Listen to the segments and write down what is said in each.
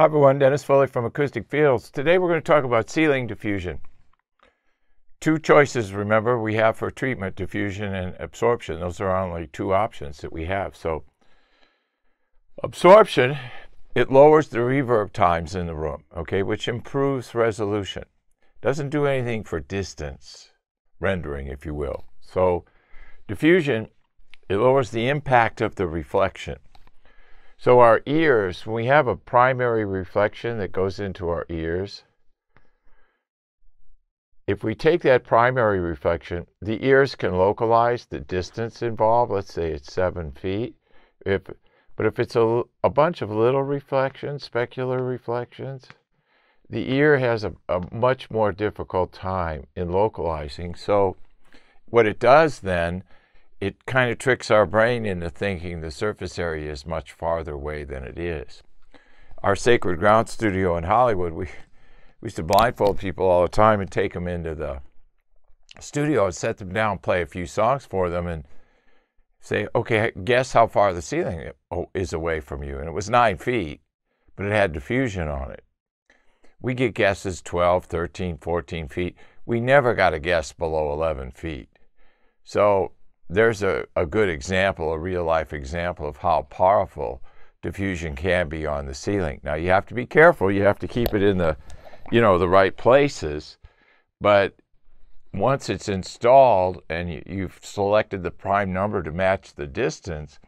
Hi everyone, Dennis Foley from Acoustic Fields. Today we're going to talk about ceiling diffusion. Two choices, remember, we have for treatment: diffusion and absorption. Those are only two options that we have. So absorption, it lowers the reverb times in the room, okay, which improves resolution. Doesn't do anything for distance rendering, if you will. So diffusion, it lowers the impact of the reflection. So our ears, when we have a primary reflection that goes into our ears, if we take that primary reflection, the ears can localize the distance involved. Let's say it's 7 feet. But if it's a bunch of little reflections, specular reflections, the ear has a much more difficult time in localizing. So what it does then, it kind of tricks our brain into thinking the surface area is much farther away than it is. Our Sacred Ground studio in Hollywood, we used to blindfold people all the time and take them into the studio and set them down, play a few songs for them and say, okay, guess how far the ceiling is away from you. And it was 9 feet, but it had diffusion on it. We get guesses 12, 13, 14 feet. We never got a guess below 11 feet. So there's a good example, a real life example of how powerful diffusion can be on the ceiling. Now you have to be careful. You have to keep it in the, the right places. But once it's installed and you've selected the prime number to match the distance,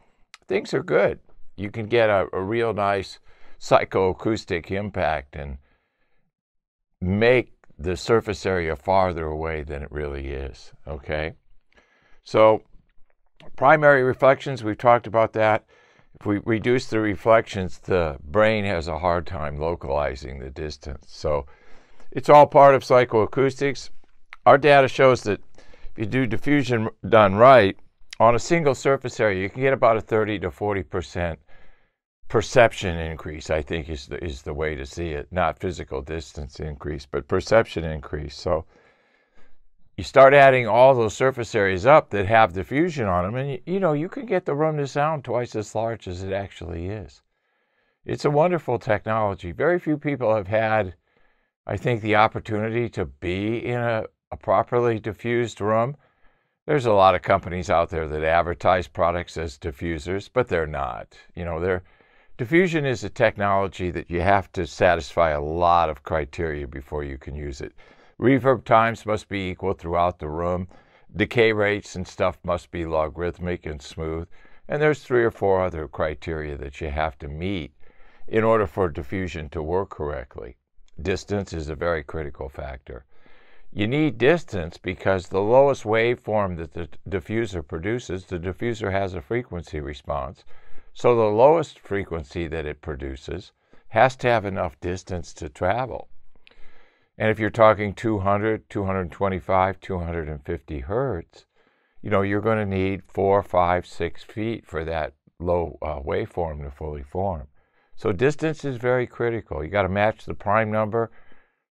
things are good. You can get a real nice psychoacoustic impact and make the surface area farther away than it really is, okay? So primary reflections, we've talked about that. If we reduce the reflections, the brain has a hard time localizing the distance. So it's all part of psychoacoustics. Our data shows that if you do diffusion done right, on a single surface area, you can get about a 30 to 40% perception increase, I think is the way to see it. Not physical distance increase, but perception increase. So you start adding all those surface areas up that have diffusion on them, and you can get the room to sound twice as large as it actually is. It's a wonderful technology. Very few people have had, I think, the opportunity to be in a properly diffused room. There's a lot of companies out there that advertise products as diffusers, but they're not. Diffusion is a technology that you have to satisfy a lot of criteria before you can use it. Reverb times must be equal throughout the room. Decay rates and stuff must be logarithmic and smooth. And there's 3 or 4 other criteria that you have to meet in order for diffusion to work correctly. Distance is a very critical factor. You need distance because the lowest waveform that the diffuser produces, the diffuser has a frequency response. So the lowest frequency that it produces has to have enough distance to travel. And if you're talking 200, 225, 250 hertz, you're going to need 4, 5, 6 feet for that low waveform to fully form. So distance is very critical. You got to match the prime number,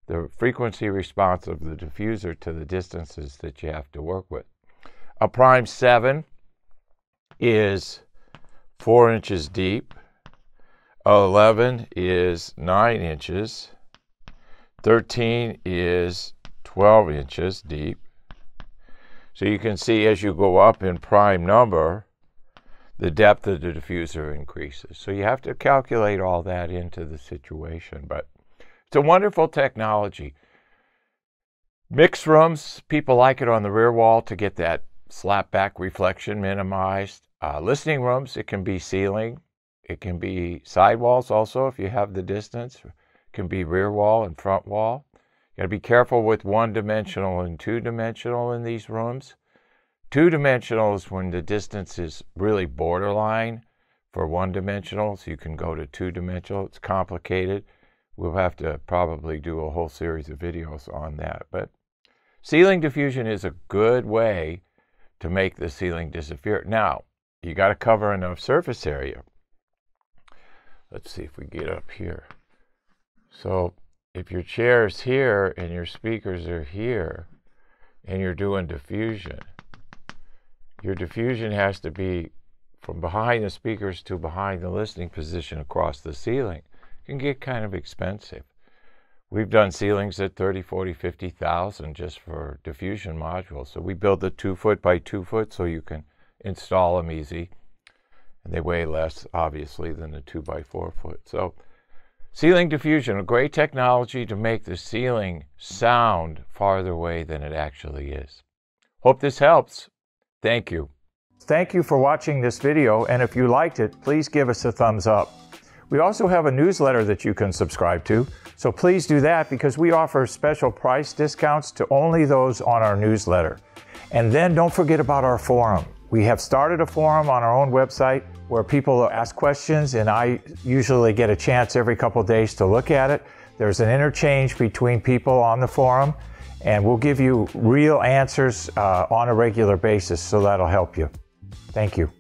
the frequency response of the diffuser to the distances that you have to work with. A prime 7 is 4 inches deep. 11 is 9 inches. 13 is 12 inches deep. So you can see as you go up in prime number, the depth of the diffuser increases. So you have to calculate all that into the situation, but it's a wonderful technology. Mixed rooms, people like it on the rear wall to get that slap back reflection minimized. Listening rooms, it can be ceiling, it can be sidewalls also if you have the distance. Can be rear wall and front wall. You gotta be careful with 1-dimensional and 2-dimensional in these rooms. 2-dimensional is when the distance is really borderline for 1-dimensional, so you can go to 2-dimensional. It's complicated. We'll have to probably do a whole series of videos on that. But ceiling diffusion is a good way to make the ceiling disappear. Now, you gotta cover enough surface area. Let's see if we get up here. So if your chair is here and your speakers are here and you're doing diffusion, your diffusion has to be from behind the speakers to behind the listening position across the ceiling. can get kind of expensive. We've done ceilings at 30, 40, 50,000 just for diffusion modules. So we build the 2-foot by 2-foot so you can install them easy. And they weigh less, obviously, than the 2 by 4 foot. So ceiling diffusion, a great technology to make the ceiling sound farther away than it actually is. Hope this helps. Thank you. Thank you for watching this video, and if you liked it, please give us a thumbs up. We also have a newsletter that you can subscribe to, so please do that because we offer special price discounts to only those on our newsletter. And then don't forget about our forum. We have started a forum on our own website where people ask questions, and I usually get a chance every couple of days to look at it. There's an interchange between people on the forum, and we'll give you real answers on a regular basis, so that'll help you. Thank you.